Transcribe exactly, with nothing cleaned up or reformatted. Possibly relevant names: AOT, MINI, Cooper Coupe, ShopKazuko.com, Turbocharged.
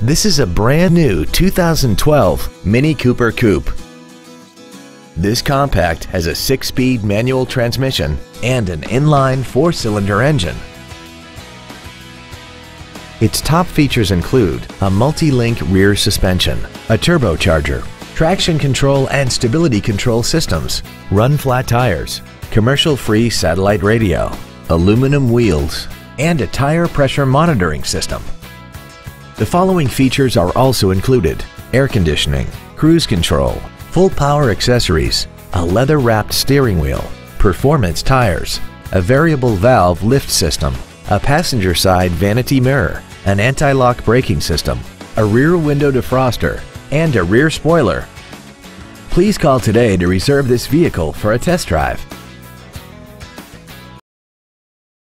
This is a brand new two thousand twelve Mini Cooper Coupe. This compact has a six-speed manual transmission and an inline four-cylinder engine. Its top features include a multi-link rear suspension, a turbocharger, traction control and stability control systems, run-flat tires, commercial-free satellite radio, aluminum wheels, and a tire pressure monitoring system. The following features are also included: air conditioning, cruise control, full power accessories, a leather-wrapped steering wheel, performance tires, a variable valve lift system, a passenger side vanity mirror, an anti-lock braking system, a rear window defroster, and a rear spoiler. Please call today to reserve this vehicle for a test drive.